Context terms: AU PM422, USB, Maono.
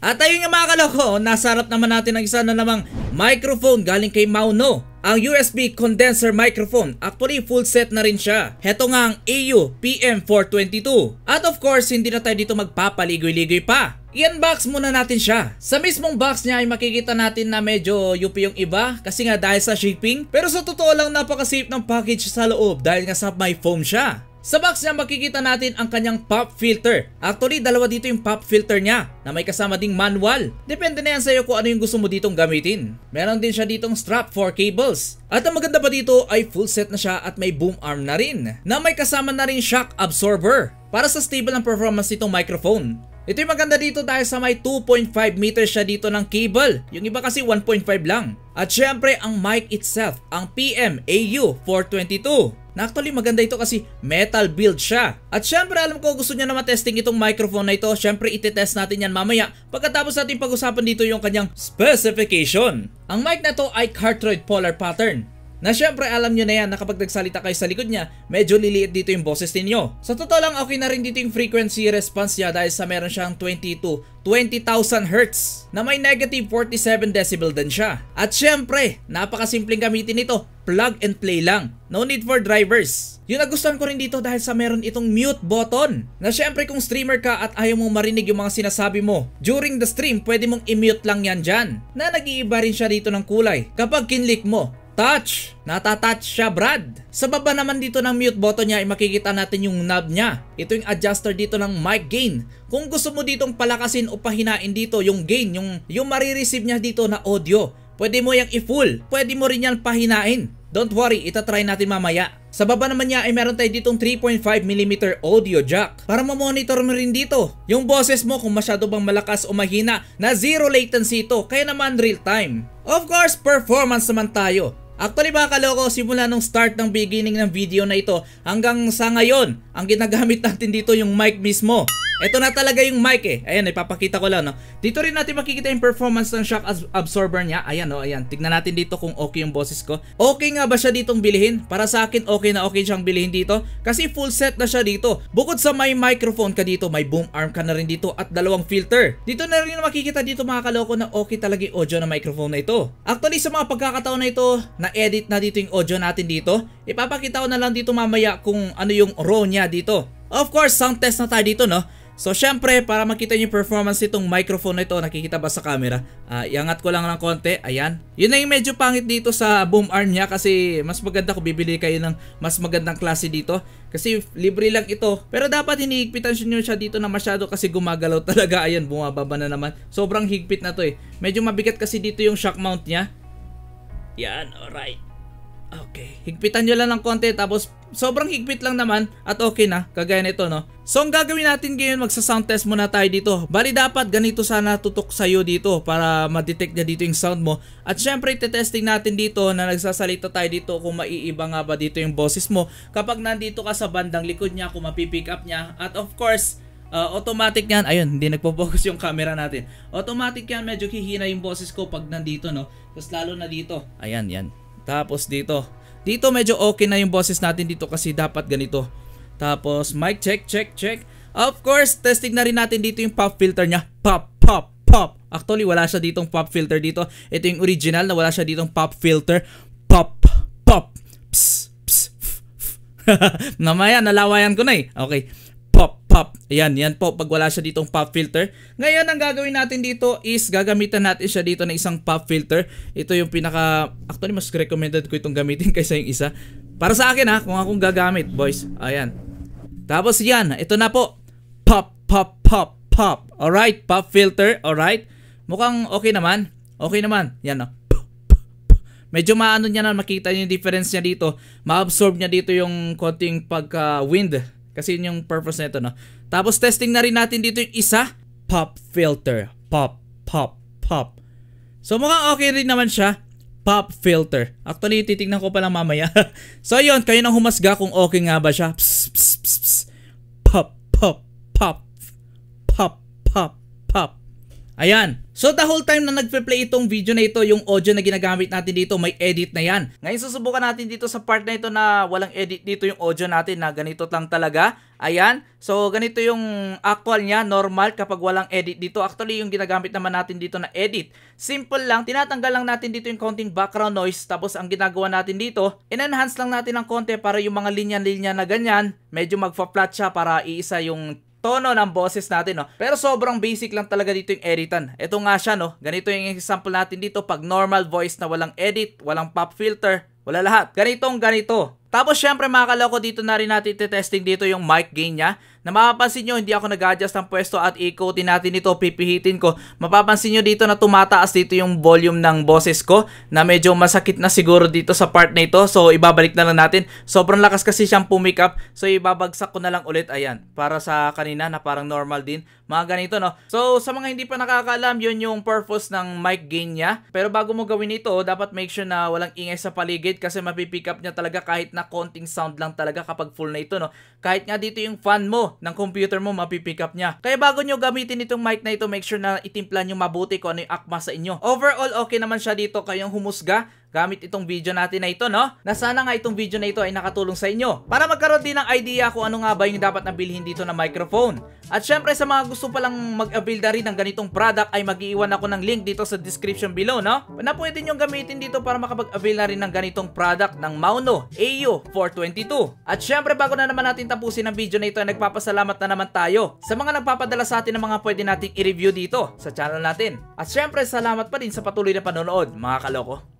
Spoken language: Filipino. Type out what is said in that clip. At ayun nga mga kaloko, nasa harap naman natin ang isa na namang microphone galing kay Maono. Ang USB condenser microphone. Actually full set na rin siya. Heto nga ang AU PM422. At of course hindi na tayo dito magpapaligoy-ligoy pa. I-unbox muna natin siya. Sa mismong box niya ay makikita natin na medyo yupi yung iba kasi nga dahil sa shipping. Pero sa totoo lang napaka-safe ng package sa loob dahil nga sa may foam siya. Sa box niya makikita natin ang kanyang pop filter. Actually dalawa dito yung pop filter niya na may kasama ding manual. Depende na yan sa iyo kung ano yung gusto mo ditong gamitin. Meron din siya ditong strap for cables. At ang maganda pa dito ay full set na siya at may boom arm na rin na may kasama na rin shock absorber para sa stable ng performance nitong microphone. Ito yung maganda dito dahil sa may 2.5 meters siya dito ng cable. Yung iba kasi 1.5 lang. At syempre ang mic itself, ang PM AU422. Na actually maganda ito kasi metal build siya. At syempre alam ko gusto niya na matesting itong microphone na ito. Syempre itetest natin yan mamaya pagkatapos natin pag-usapan dito yung kanyang specification. Ang mic na to ay cartridge polar pattern. Na syempre alam nyo na yan na kapag nagsalita kayo sa likod niya, medyo liliit dito yung boses ninyo. Sa totoo lang okay na rin dito yung frequency response niya dahil sa meron siyang 20,000 Hz na may negative 47 decibel din siya. At syempre napakasimpleng gamitin ito, plug and play lang. No need for drivers. Yung nagustuhan ko rin dito dahil sa meron itong mute button. Na syempre kung streamer ka at ayaw mong marinig yung mga sinasabi mo during the stream, pwede mong i-mute lang yan dyan. Na nag-iiba rin siya dito ng kulay. Kapag kinlik mo, touch! Natatouch siya, Brad. Sa baba naman dito ng mute button niya ay makikita natin yung knob niya. Ito yung adjuster dito ng mic gain. Kung gusto mo ditong palakasin o pahinain dito yung gain, yung marireceive niya dito na audio, pwede mo yung i-full. Pwede mo rin yan pahinain. Don't worry, itatry natin mamaya. Sa baba naman niya ay meron tayo ditong 3.5mm audio jack para mamonitor mo rin dito yung boses mo kung masyado bang malakas o mahina, na zero latency ito, kaya naman real time. Of course, performance naman tayo. Actually mga kaloko, simula nung start ng beginning ng video na ito hanggang sa ngayon, ang ginagamit natin dito yung mic mismo. Ito na talaga yung mic eh. Ayan, ipapakita ko lang no. Dito rin natin makikita yung performance ng shock absorber niya. Ayan oh, ayan. Tignan natin dito kung okay yung boses ko. Okay nga ba siya ditong bilhin? Para sa akin, okay na okay siyang bilhin dito kasi full set na siya dito. Bukod sa may microphone ka dito, may boom arm ka na rin dito at dalawang filter. Dito na rin makikita dito mga kaloko na okay talaga yung audio ng microphone na ito. Actually sa mga pagkakataon na ito, na-edit na dito yung audio natin dito. Ipapakita ko na lang dito mamaya kung ano yung raw niya dito. Of course, sound test na tayo dito no. So syempre para makita niyo yung performance nitong microphone na ito, nakikita ba sa camera? Iangat ko lang ng konti, ayan. Yun na yung medyo pangit dito sa boom arm niya kasi mas maganda kung bibili kayo ng mas magandang klase dito. Kasi libre lang ito, pero dapat hinihigpitan niyo siya dito na masyado kasi gumagalaw talaga. Ayan, bumababa na naman. Sobrang higpit na to eh. Medyo mabigat kasi dito yung shock mount niya. Yan, alright. Okay, higpitan nyo lang ng konti tapos sobrang higpit lang naman at okay na, kagaya nito no. So ang gagawin natin ngayon, magsa-sound test muna tayo dito. Bali dapat ganito sana tutok sa'yo dito para ma-detect niya dito yung sound mo. At syempre itetesting natin dito na nagsasalita tayo dito kung maiiba nga ba dito yung boses mo kapag nandito ka sa bandang likod niya, kung mapipick up niya. At of course, automatic yan. Ayun, hindi nagpo-focus yung camera natin. Automatic yan, medyo hihina yung boses ko pag nandito no. Tapos lalo na dito, ayan yan. Tapos dito medyo okay na yung boses natin dito kasi dapat ganito. Tapos mic check. Of course, testing na rin natin dito yung pop filter niya. Pop. Actually wala siya ditong pop filter dito. Ito yung original na wala siya ditong pop filter. Pop. Namaya nalawayan ko na eh. Okay. Pop. Ayan, yan po pag wala siya ditong pop filter. Ngayon ang gagawin natin dito is gagamitan natin siya dito ng isang pop filter. Ito yung pinaka, actually mas recommended ko itong gamitin kaysa yung isa. Para sa akin ha, kung akong gagamit, boys. Ayan. Tapos yan, ito na po. Pop. Alright, pop filter, alright. Mukhang okay naman. Okay naman. Yan oh. Medyo maano niya na, makita niyo yung difference niya dito. Ma-absorb niya dito yung konting pagka-wind. Kasi yun yung purpose nito no. Tapos testing na rin natin dito yung isa. Pop filter. Pop. So mukhang okay rin naman siya. Pop filter. Actually titignan ko pa lang mamaya. So yun, kayo nang humasga kung okay nga ba siya. Pop. Ayan. So the whole time na nagpe-play itong video na ito, yung audio na ginagamit natin dito, may edit na yan. Ngayon susubukan natin dito sa part na ito na walang edit dito yung audio natin na ganito lang talaga. Ayan. So ganito yung actual niya, normal kapag walang edit dito. Actually yung ginagamit naman natin dito na edit, simple lang. Tinatanggal lang natin dito yung konting background noise. Tapos ang ginagawa natin dito, in-enhance lang natin ng konti para yung mga linya-linya na ganyan, medyo magpa-flat siya para iisa yung tono ng boses natin, no? Pero sobrang basic lang talaga dito yung editan. Ito nga siya, no? Ganito yung example natin dito pag normal voice na walang edit, walang pop filter, wala lahat. Ganitong ganito. Tapos syempre mga kaloko, dito na rin natin testing dito yung mic gain niya. Na mapapansin nyo, hindi ako nag-adjust ng pwesto at ikotin natin ito, pipihitin ko. Mapapansin nyo dito na tumataas dito yung volume ng boses ko na medyo masakit na siguro dito sa part na ito. So ibabalik na lang natin. Sobrang lakas kasi siyang pumikap. So ibabagsak ko na lang ulit. Ayan. Para sa kanina na parang normal din. Mga ganito, no? So sa mga hindi pa nakakaalam, yun yung purpose ng mic gain niya. Pero bago mo gawin ito, dapat make sure na walang ingay sa paligid kasi mapipick up niya talaga kahit na konting sound lang talaga kapag full na ito, no? Kahit nga dito yung fan mo ng computer mo, mapipick up niya. Kaya bago nyo gamitin itong mic na ito, make sure na itimpla nyo mabuti kung ano yung akma sa inyo. Overall, okay naman siya dito. Kayong humusga gamit itong video natin na ito, no? Na sana nga itong video na ito ay nakatulong sa inyo para magkaroon din ng idea kung ano nga ba yung dapat na bilhin dito na microphone. At syempre sa mga gusto palang mag-build na rin ng ganitong product ay mag-iiwan ako ng link dito sa description below, no? Na pwede nyo gamitin dito para makapag-avail na rin ng ganitong product ng Maono AU 422. At syempre bago na naman natin tapusin ang video na ito ay nagpapasalamat na naman tayo sa mga nagpapadala sa atin ng mga pwede nating i-review dito sa channel natin. At syempre salamat pa din sa patuloy na panonood, mga kaloko.